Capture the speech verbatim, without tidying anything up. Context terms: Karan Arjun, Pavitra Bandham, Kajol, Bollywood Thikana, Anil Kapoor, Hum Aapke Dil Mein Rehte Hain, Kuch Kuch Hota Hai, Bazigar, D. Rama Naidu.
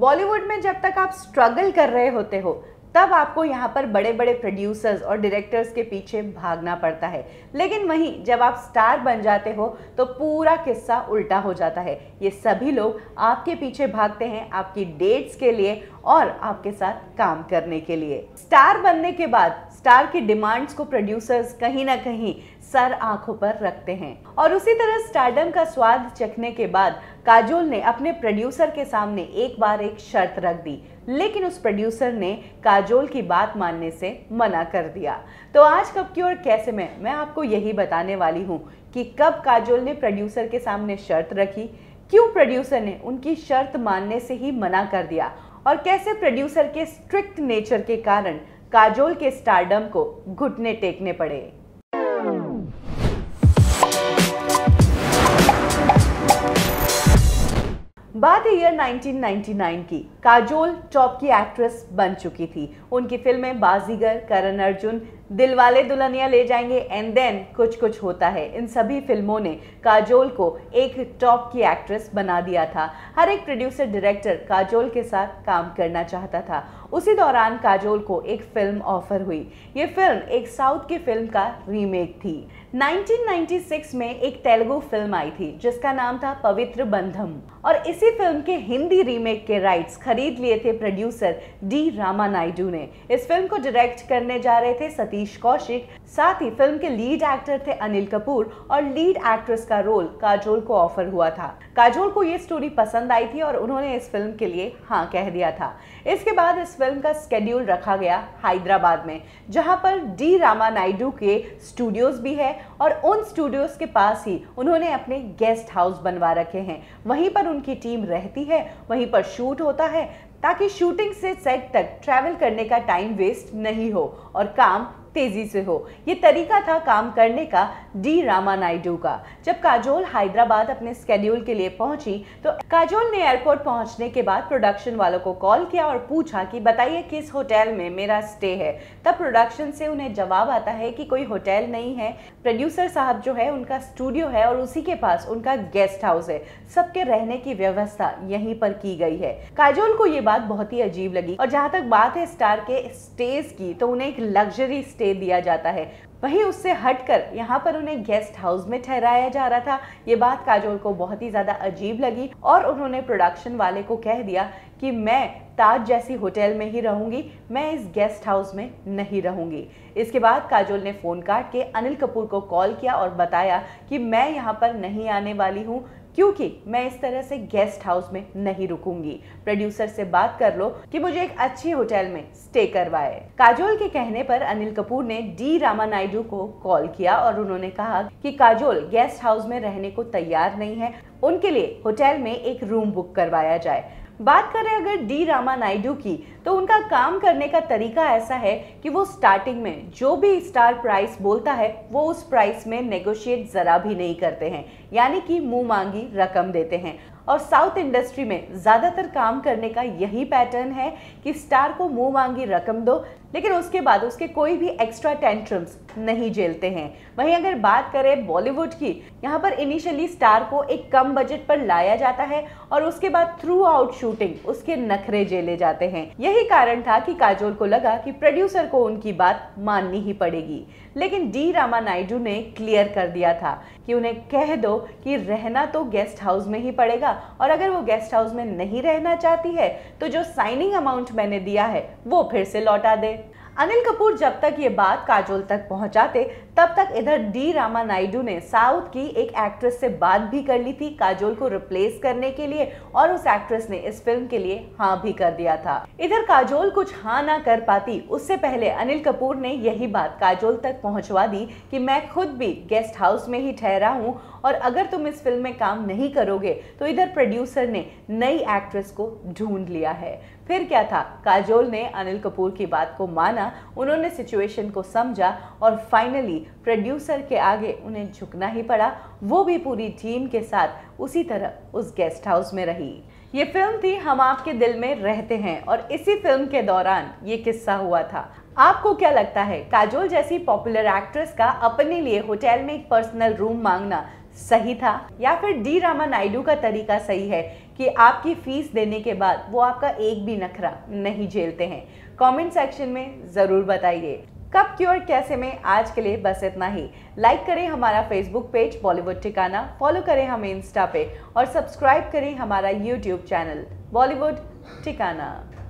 बॉलीवुड में जब तक आप स्ट्रगल कर रहे होते हो तब आपको यहाँ पर बड़े बड़े प्रोड्यूसर्स और डायरेक्टर्स के पीछे भागना पड़ता है, लेकिन वहीं जब आप स्टार बन जाते हो तो पूरा किस्सा उल्टा हो जाता है। ये सभी लोग आपके पीछे भागते हैं आपकी डेट्स के लिए और आपके साथ काम करने के लिए। स्टार बनने के बाद स्टार की डिमांड्स को प्रोड्यूसर्स कहीं ना कहीं सर आंखों पर रखते हैं और उसी तरह स्टारडम का स्वाद चखने के बाद काजोल ने अपने प्रोड्यूसर के सामने एक बार एक शर्त रख दी, लेकिन उस प्रोड्यूसर ने काजोल की बात मानने से मना कर दिया। तो आज कब की और कैसे में मैं आपको यही बताने वाली हूँ कि कब काजोल ने प्रोड्यूसर के सामने शर्त रखी, क्यों प्रोड्यूसर ने उनकी शर्त मानने से ही मना कर दिया और कैसे प्रोड्यूसर के स्ट्रिक्ट नेचर के कारण काजोल के स्टारडम को घुटने टेकने पड़े। बात है ईयर नाइनटीन निन्यानवे की। काजोल टॉप की एक्ट्रेस बन चुकी थी। उनकी फिल्में बाजीगर, करण अर्जुन, दिलवाले दुल्हनिया ले जाएंगे एंड देन कुछ कुछ होता है, इन सभी फिल्मों ने काजोल को एक टॉप की एक्ट्रेस बना दिया था। हर एक प्रोड्यूसर डायरेक्टर काजोल के साथ काम करना चाहता था। उसी दौरान काजोल को एक फिल्म ऑफर हुई। ये फिल्म एक साउथ की फिल्म का रीमेक थी। नाइनटीन नाइंटी सिक्स में एक तेलुगु फिल्म आई थी जिसका नाम था पवित्र बंधम और इसी फिल्म के हिंदी रीमेक के राइट्स खरीद लिए थे प्रोड्यूसर डी रामा नायडू ने। इस फिल्म को डायरेक्ट करने जा रहे थे कौशिक, साथ ही फिल्म के लीड एक्टर थे अनिल कपूर और लीड एक्ट्रेस का रोल काजोल को ऑफर हुआ था। काजोल को ये स्टोरी पसंद आई थी और उन्होंने इस फिल्म के लिए हाँ कह दिया था। इसके बाद इस फिल्म का स्केड्यूल रखा गया हैदराबाद में, जहां पर डी रामा नायडू के स्टूडियोज भी है और उन स्टूडियोज के पास ही उन्होंने अपने गेस्ट हाउस बनवा रखे हैं। वहीं पर उनकी टीम रहती है, वहीं पर शूट होता है ताकि शूटिंग से सेट तक ट्रैवल करने का टाइम वेस्ट नहीं हो और काम तेजी से हो। ये तरीका था काम करने का डी रामा नायडू का। जब काजोल हैदराबाद अपने स्केड्यूल के लिए पहुंची तो काजोल ने एयरपोर्ट पहुंचने के बाद प्रोडक्शन वालों को कॉल किया और पूछा कि बताइए किस होटल में मेरा स्टे है। तब प्रोडक्शन से उन्हें जवाब आता है कि कोई होटल नहीं है, प्रोड्यूसर साहब जो है उनका स्टूडियो है और उसी के पास उनका गेस्ट हाउस है, सबके रहने की व्यवस्था यहीं पर की गई है। काजोल को ये बात बहुत ही अजीब लगी और जहाँ तक बात है स्टार के स्टेज की तो उन्हें एक लग्जरी दिया जाता है, वहीं उससे हटकर यहाँ पर उन्हें गेस्ट हाउस में ठहराया जा रहा था। ये बात काजोल को बहुत ही ज्यादा अजीब लगी और उन्होंने प्रोडक्शन वाले को कह दिया कि मैं ताज जैसी होटल में ही रहूंगी, मैं इस गेस्ट हाउस में नहीं रहूंगी। इसके बाद काजोल ने फोन काट के अनिल कपूर को कॉल किया और बताया कि मैं यहाँ पर नहीं आने वाली हूँ क्योंकि मैं इस तरह से गेस्ट हाउस में नहीं रुकूंगी। प्रोड्यूसर से बात कर लो कि मुझे एक अच्छी होटल में स्टे करवाए। काजोल के कहने पर अनिल कपूर ने डी रामा नायडू को कॉल किया और उन्होंने कहा कि काजोल गेस्ट हाउस में रहने को तैयार नहीं है, उनके लिए होटल में एक रूम बुक करवाया जाए। बात करें अगर डी रामा नायडू की तो उनका काम करने का तरीका ऐसा है कि वो स्टार्टिंग में जो भी स्टार प्राइस बोलता है वो उस प्राइस में नेगोशिएट जरा भी नहीं करते हैं, यानी कि मुंह मांगी रकम देते हैं। और साउथ इंडस्ट्री में ज़्यादातर काम करने का यही पैटर्न है कि स्टार को मुंह मांगी रकम दो, लेकिन उसके बाद उसके कोई भी एक्स्ट्रा टेंट्रम्स नहीं झेलते हैं। वहीं अगर बात करें बॉलीवुड की, यहाँ पर इनिशियली स्टार को एक कम बजट पर लाया जाता है और उसके बाद थ्रू आउट शूटिंग उसके नखरे झेले जाते हैं। यही कारण था कि काजोल को लगा कि प्रोड्यूसर को उनकी बात माननी ही पड़ेगी, लेकिन डी रामा नायडू ने क्लियर कर दिया था कि उन्हें कह दो कि रहना तो गेस्ट हाउस में ही पड़ेगा और अगर वो गेस्ट हाउस में नहीं रहना चाहती है तो जो साइनिंग अमाउंट मैंने दिया है वो फिर से लौटा दे। अनिल कपूर जब तक ये बात काजोल तक पहुंचाते तब तक इधर डी रामा नायडू ने साउथ की एक एक्ट्रेस से बात भी कर ली थी काजोल को रिप्लेस करने के लिए और उस एक्ट्रेस ने इस फिल्म के लिए हाँ भी कर दिया था। इधर काजोल कुछ हाँ ना कर पाती उससे पहले अनिल कपूर ने यही बात काजोल तक पहुंचवा दी कि मैं खुद भी गेस्ट हाउस में ही ठहरा हूँ और अगर तुम इस फिल्म में काम नहीं करोगे तो इधर प्रोड्यूसर ने नई एक्ट्रेस को ढूंढ लिया है। फिर क्या था, काजोल ने अनिल कपूर की बात को माना, उन्होंने सिचुएशन को समझा और फाइनली प्रोड्यूसर के आगे उन्हें झुकना ही पड़ा। वो भी पूरी टीम के साथ उसी तरह उस गेस्ट हाउस में रही। ये फिल्म थी हम आपके दिल में रहते हैं और इसी फिल्म के दौरान ये किस्सा हुआ था। आपको क्या लगता है, काजोल जैसी पॉपुलर एक्ट्रेस का अपने लिए होटल में एक पर्सनल रूम मांगना सही था या फिर डी रामा नायडू का तरीका सही है कि आपकी फीस देने के बाद वो आपका एक भी नखरा नहीं झेलते हैं? कमेंट सेक्शन में ज़रूर बताइए। कब, क्यों और कैसे में आज के लिए बस इतना ही। लाइक करें हमारा फेसबुक पेज बॉलीवुड ठिकाना, फॉलो करें हमें इंस्टा पे और सब्सक्राइब करें हमारा यूट्यूब चैनल बॉलीवुड ठिकाना।